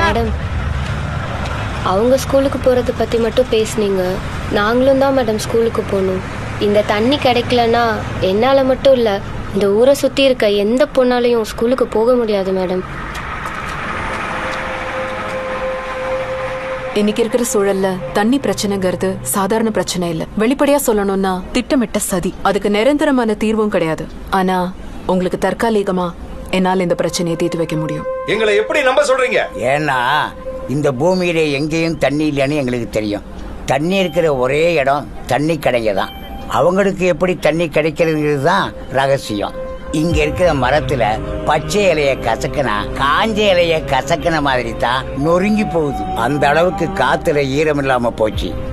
Madam, அவங்க ஸ்கூலுக்கு போகிறத பற்றி மட்டும் பேசுனீங்க. நாங்களும் தான் மேடம் ஸ்கூலுக்கு போகணும். இந்த தண்ணி கிடைக்கலன்னா என்னால் மட்டும் இல்லை, இந்த ஊரை சுற்றி இருக்க எந்த பொண்ணாலையும் ஸ்கூலுக்கு போக முடியாது மேடம். இன்னைக்கு இருக்கிற சூழல்ல தண்ணி பிரச்சனைங்கிறது சாதாரண பிரச்சனை இல்ல. வெளிப்படையா சொல்லணும்னா திட்டமிட்ட சதி. அதுக்கு நிரந்தரமான தீர்வும் கிடையாது. ஆனா உங்களுக்கு தற்காலிகமா என்னால் இந்த பிரச்சனையை தீர்த்து வைக்க முடியும். எங்களை எப்படி நம்ப சொல்றீங்க? ஏன்னா இந்த பூமியில எங்கேயும் தண்ணி இல்லைன்னு எங்களுக்கு தெரியும். தண்ணி இருக்கிற ஒரே இடம் தண்ணி கடைங்க தான். அவங்களுக்கு எப்படி தண்ணி கிடைக்கிறதுங்கிறது தான் ரகசியம். இங்க இருக்கிற மரத்துல பச்சை இலைய கசக்கினா காஞ்ச இலைய கசக்கின மாதிரி தான் நொறுங்கி போகுது. அந்த அளவுக்கு காத்துல ஈரம் இல்லாம போச்சு.